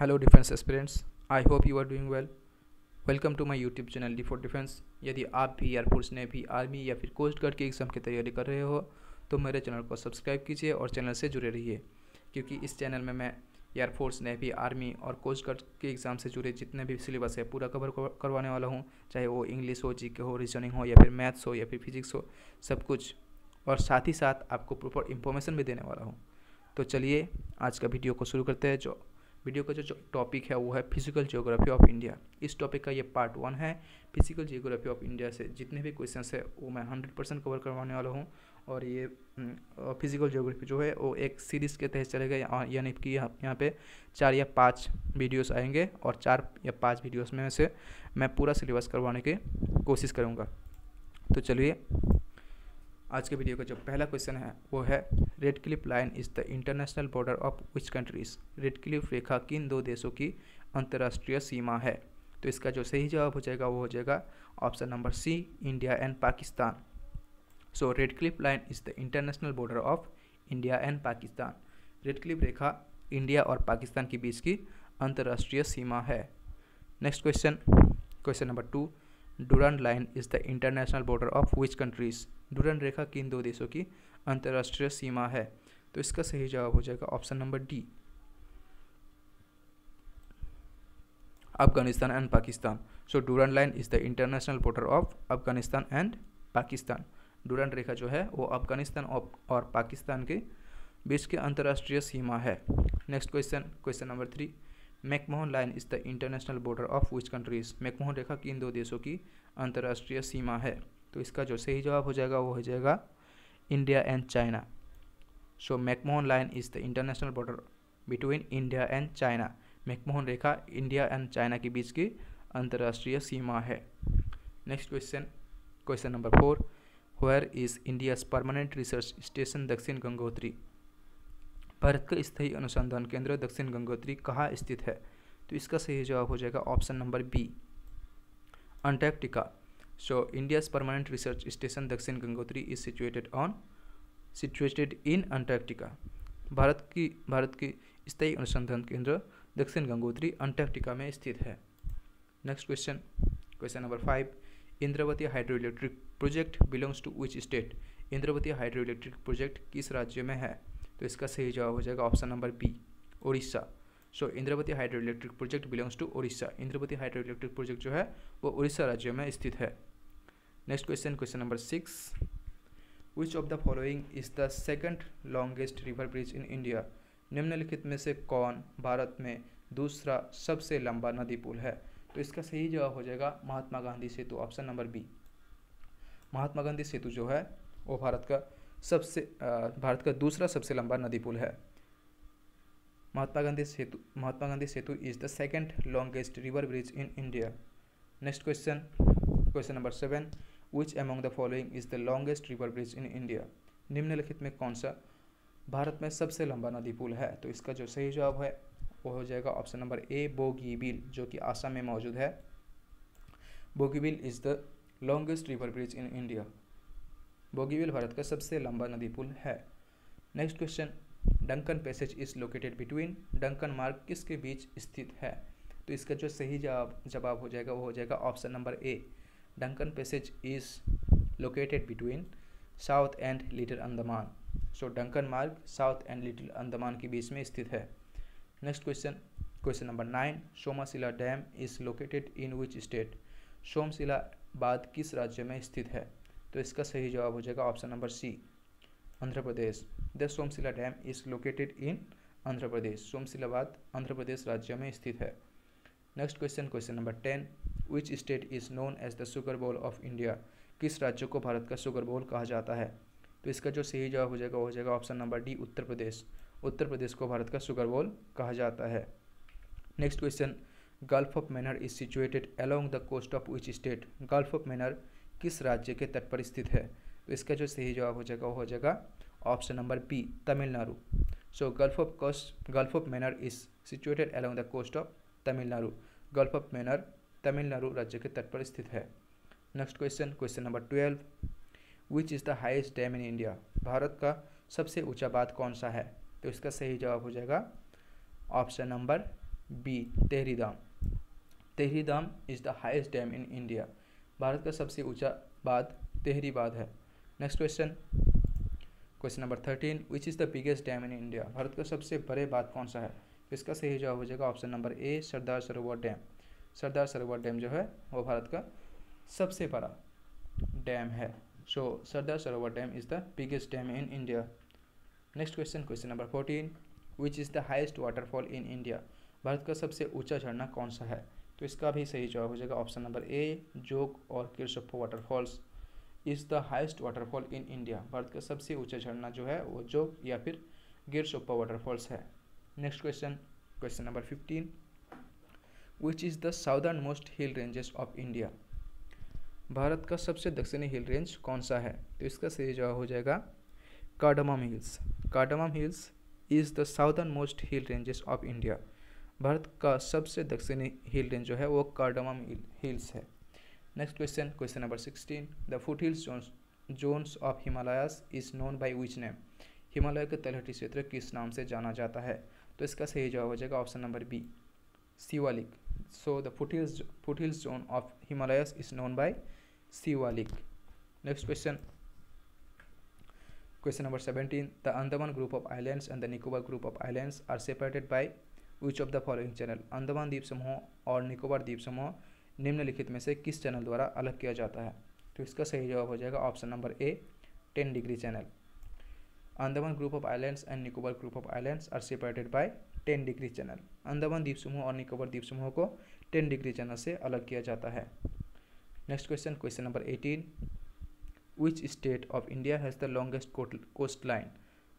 Hello defence aspirants, I hope you are doing well. Welcome to my YouTube channel D for defence. यदि आप भी air force, navy, army या फिर coast guard के exam की तैयारी कर रहे हो तो मेरे चैनल को सब्सक्राइब कीजिए और चैनल से जुड़े रहिए, क्योंकि इस चैनल में मैं एयरफोर्स, नेवी, आर्मी और कोस्ट गार्ड के एग्ज़ाम से जुड़े जितने भी सिलेबस है पूरा कवर करवाने वाला हूँ, चाहे वो इंग्लिश हो, जीके हो, रीजनिंग हो या फिर मैथ्स हो या फिर फिजिक्स हो, सब कुछ। और साथ ही साथ आपको प्रॉपर इन्फॉर्मेशन भी देने वाला हूँ। तो चलिए आज का वीडियो को शुरू करते हैं। जो वीडियो का जो टॉपिक है वो है फिजिकल ज्योग्राफी ऑफ इंडिया। इस टॉपिक का ये पार्ट 1 है। फिजिकल ज्योग्राफी ऑफ इंडिया से जितने भी क्वेश्चंस है वो मैं 100% कवर करवाने वाला हूँ। और ये फिजिकल ज्योग्राफी जो है वो एक सीरीज़ के तहत चलेगा, यानी कि यहाँ पे 4 या 5 वीडियोस आएंगे और 4 या 5 वीडियोस में से मैं पूरा सिलेबस करवाने की कोशिश करूँगा। तो चलिए आज के वीडियो का जो पहला क्वेश्चन है वो है Radcliffe line is the international border of which countries. Radcliffe रेखा किन 2 देशों की अंतर्राष्ट्रीय सीमा है? तो इसका जो सही जवाब हो जाएगा वो हो जाएगा option number C, India and Pakistan. So Radcliffe line is the international border of India and Pakistan. Radcliffe रेखा इंडिया और पाकिस्तान के बीच की अंतर्राष्ट्रीय सीमा है। Next question, question number 2, Durand line is the international border of which countries. Durand रेखा किन 2 देशों की अंतर्राष्ट्रीय सीमा है? तो इसका सही जवाब हो जाएगा option number D, Afghanistan and Pakistan. So Durand line is the international border of Afghanistan and Pakistan. Durand रेखा जो है वो अफगानिस्तान और पाकिस्तान के बीच की अंतर्राष्ट्रीय सीमा है। Next question, question number 3, McMahon line is the international border of which countries. McMahon रेखा किन 2 देशों की अंतर्राष्ट्रीय सीमा है? तो इसका जो सही जवाब हो जाएगा वो हो जाएगा India and China. So McMahon line is the international border between India and China. McMahon रेखा इंडिया एंड चाइना के बीच की अंतर्राष्ट्रीय सीमा है। Next question, question number 4, where is India's permanent research station Dakshin Gangotri. Bharat का स्थायी अनुसंधान केंद्र दक्षिण गंगोत्री कहाँ स्थित है? तो इसका सही जवाब हो जाएगा option number B, Antarctica. So India's permanent research station दक्षिण Gangotri is situated in Antarctica। Bharat की स्थायी अनुसंधान केंद्र दक्षिण गंगोत्री अंटार्कटिका में स्थित है। Next question, question number 5, Indravati hydro electric project belongs to which state. Indravati hydro electric project किस राज्य में है? तो इसका सही जवाब हो जाएगा option number B, Orissa. So Indravati hydro electric project belongs to Orissa. Indravati hydro electric project जो है वो उड़ीसा राज्य में स्थित है। Next question, question number 6, which of the following is the second longest river bridge in India. निम्नलिखित में से कौन भारत में दूसरा सबसे लंबा नदी पुल है? तो इसका सही जवाब हो जाएगा Mahatma Gandhi Setu, option number B. Mahatma Gandhi Setu जो है वो भारत का दूसरा सबसे लंबा नदी पुल है। Mahatma Gandhi Setu is the second longest river bridge in India. Next question, question number 7, which among the following is the longest river bridge in India. निम्नलिखित में कौन सा भारत में सबसे लंबा नदी पुल है? तो इसका जो सही जवाब है वो हो जाएगा ऑप्शन नंबर ए, बोगीबिल, जो कि आसाम में मौजूद है। Bogibeel is the longest river bridge in India. Bogibeel Bharat का सबसे लंबा नदी पुल है। Next question, Duncan passage is located between. Duncan मार्ग किसके बीच स्थित है? तो इसका जो सही जवाब हो जाएगा वो हो जाएगा option number A, Duncan passage is located between south and little Andaman. So Duncan मार्ग साउथ एंड लिटिल अंडमान के बीच में स्थित है। Next question, question number 9, Somasila dam is located in which state. Somasila बांध किस राज्य में स्थित है? तो इसका सही जवाब हो जाएगा option number C, Andhra Pradesh. The Somasila dam is located in Andhra Pradesh. सोमशिलाबाद आंध्र प्रदेश राज्य में स्थित है। Next question, question number 10, which state is known as the sugar bowl of India. किस राज्य को भारत का सुगर बोल कहा जाता है? तो इसका जो सही जवाब हो जाएगा वो हो जाएगा option number D, Uttar Pradesh. Uttar Pradesh को भारत का सुगर बोल कहा जाता है। Next question, gulf of Mannar is situated along the coast of which state. Gulf of Mannar किस राज्य के तट पर स्थित है? तो इसका जो सही जवाब हो जाएगा वो हो जाएगा option number B, Tamil Nadu. So gulf of Mannar is situated along the coast of Tamil Nadu. Gulf of Mannar Tamil Nadu राज्य के तट पर स्थित है। Next question, question number 12, which is the highest dam in India. Bharat का सबसे ऊंचा बांध कौन सा है? तो इसका सही जवाब हो जाएगा option number B Tehri dam. Tehri dam is the highest dam in India. Bharat का सबसे ऊंचा बांध टेहरी बांध है। Next question, question number 13, which is the biggest dam in India. Bharat का सबसे बड़े बांध कौन सा है। इसका सही जवाब हो जाएगा ऑप्शन नंबर ए सरदार सरोवर डैम। सरदार सरोवर डैम जो है वो भारत का सबसे बड़ा डैम है। So Sardar Sarovar dam is the biggest dam in India. Next question, question number 14, which is the highest waterfall in India. Bharat का सबसे ऊंचा झरना कौन सा है। तो इसका भी सही जवाब हो जाएगा ऑप्शन नंबर ए जोग और Gersoppa waterfalls is the highest waterfall in India. Bharat का सबसे ऊंचा झरना जो है वो जोग या फिर गिरसप्पा वाटरफॉल्स है। Next question, question number 15, which is the southern most hill ranges of India. Bharat का सबसे दक्षिणी हिल रेंज कौन सा है। तो इसका सही जवाब हो जाएगा cardamom hills. Cardamom hills is the southern most hill ranges of India. Bharat का सबसे दक्षिणी हिल रेंज जो है वो कार्डमम हिल्स है। Next question, question number 16, the foot hills zones of Himalayas is known by which name. Himalaya के तलहटी क्षेत्र किस नाम से जाना जाता है। तो इसका सही जवाब हो जाएगा option number B Siwalik. So the foot hills zone of Himalayas is known by Siwalik. Next question, question number 17, the Andaman group of islands and the Nicobar group of islands are separated by which of the following channel. Andaman द्वीप समूह और निकोबार द्वीप समूह निम्नलिखित में से किस channel द्वारा अलग किया जाता है। तो इसका सही जवाब हो जाएगा option number A 10 degree channel. Andaman group of islands and Nicobar group of islands are separated by 10 degree channel. Andaman द्वीप समूह और निकोबार द्वीप समूह को 10 डिग्री चैनल से अलग किया जाता है। Next question, question number 18, which state of India has the longest coast line.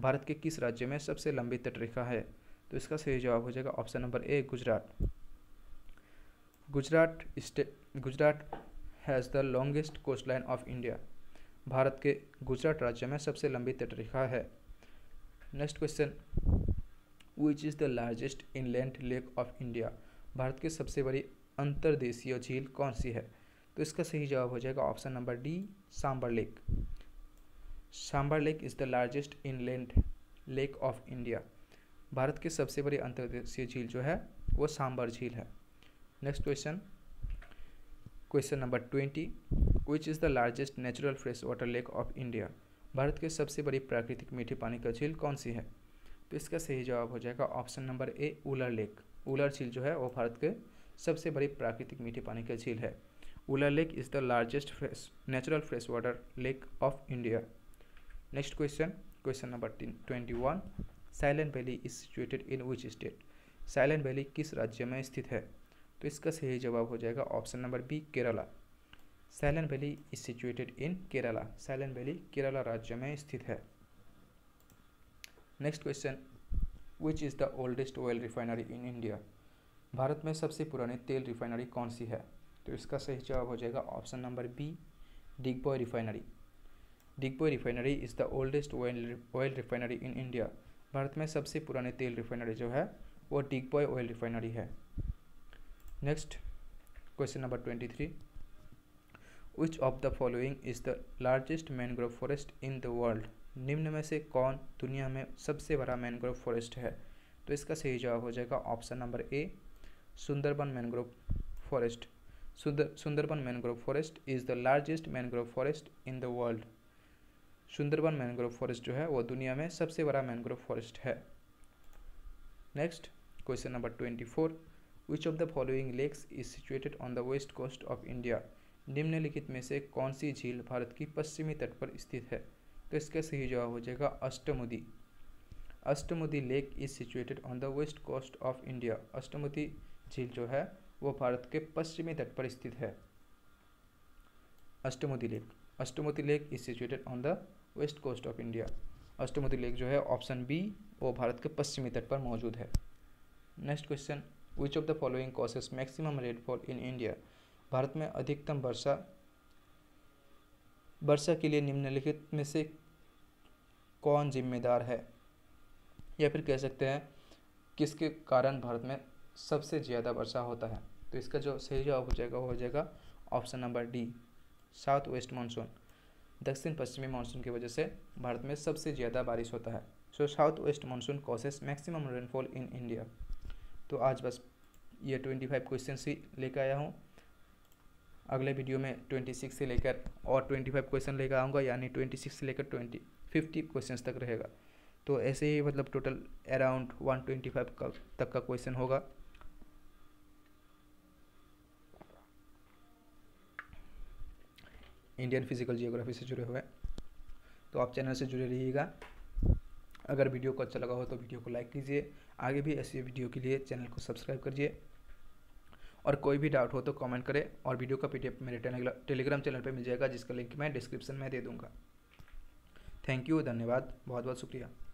Bharat के किस राज्य में सबसे लंबी तटरेखा है। तो इसका सही जवाब हो जाएगा option number A Gujarat. Gujarat has the longest coast line of India. Bharat के गुजरात राज्य में सबसे लंबी तटरेखा है। Next question, which is the largest inland lake of India. Bharat की सबसे बड़ी अंतर्देशीय झील कौन सी है। तो इसका सही जवाब हो जाएगा option number D Sambhar lake. Sambhar lake is the largest inland lake of India. Bharat की सबसे बड़ी अंतर्देशीय झील जो है वो सांभर झील है। Next question, question number 20, which is the largest natural fresh water lake of India. Bharat की सबसे बड़ी प्राकृतिक मीठे पानी का झील कौन सी है। तो इसका सही जवाब हो जाएगा option number A Wular lake. Wular झील जो है वो भारत के सबसे बड़ी प्राकृतिक मीठे पानी का झील है। Wular lake is the largest natural fresh water lake of India. Next question, question number 21, silent valley is situated in which state. Silent valley किस राज्य में स्थित है। तो इसका सही जवाब हो जाएगा option number B Kerala. Silent valley is situated in Kerala. Silent valley Kerala राज्य में स्थित है। Next question, which is the oldest oil refinery in India. Bharat में सबसे पुरानी तेल रिफाइनरी कौन सी है। तो इसका सही जवाब हो जाएगा option number B Digboi refinery. Digboi refinery is the oldest oil refinery in India. Bharat में सबसे पुरानी तेल रिफाइनरी जो है वो डिगबोई ऑयल रिफाइनरी है। Next question number 23, which of the following is the largest mangrove forest in the world. निम्न में से कौन दुनिया में सबसे बड़ा मैनग्रोव फॉरेस्ट है। तो इसका सही जवाब हो जाएगा option number A Sundarban mangrove forest. Sundarban mangrove forest is the largest mangrove forest in the world. Sundarban mangrove forest जो है वो दुनिया में सबसे बड़ा मैनग्रोव फॉरेस्ट है। Next question number 24, which of the following lakes is situated on the west coast of India. निम्नलिखित में से कौन सी झील भारत की पश्चिमी तट पर स्थित है। तो इसका सही जवाब हो जाएगा Ashtamudi. Ashtamudi lake is situated on the west coast of India. Ashtamudi झील जो है वो भारत के पश्चिमी तट पर स्थित है। Ashtamudi lake is situated on the west coast of India. Ashtamudi lake जो है ऑप्शन बी वो भारत के पश्चिमी तट पर मौजूद है। Next question, which of the following causes maximum rainfall in India. Bharat में अधिकतम वर्षा के लिए निम्नलिखित में से कौन जिम्मेदार है, या फिर कह सकते हैं किसके कारण भारत में सबसे ज़्यादा वर्षा होता है। तो इसका जो सही जवाब हो जाएगा वो हो जाएगा option number D south west monsoon. दक्षिण पश्चिमी मानसून की वजह से भारत में सबसे ज़्यादा बारिश होता है। So south west monsoon causes maximum rainfall in India. तो आज बस ये 25 क्वेश्चन ही लेकर आया हूँ। अगले वीडियो में 26 से लेकर और 25 क्वेश्चन लेकर आऊँगा, यानी 26 से लेकर 50 क्वेश्चन तक रहेगा। तो ऐसे ही मतलब टोटल अराउंड 125 तक का क्वेश्चन होगा। इंडियन फिजिकल जियोग्राफी से जुड़े हुए, तो आप चैनल से जुड़े रहिएगा। अगर वीडियो को अच्छा लगा हो तो वीडियो को लाइक कीजिए। आगे भी ऐसी वीडियो के लिए चैनल को सब्सक्राइब करिए, और कोई भी डाउट हो तो कमेंट करें। और वीडियो का पीडीएफ मेरे टेलीग्राम चैनल पर मिल जाएगा, जिसका लिंक मैं डिस्क्रिप्शन में दे दूँगा। थैंक यू, धन्यवाद, बहुत बहुत शुक्रिया।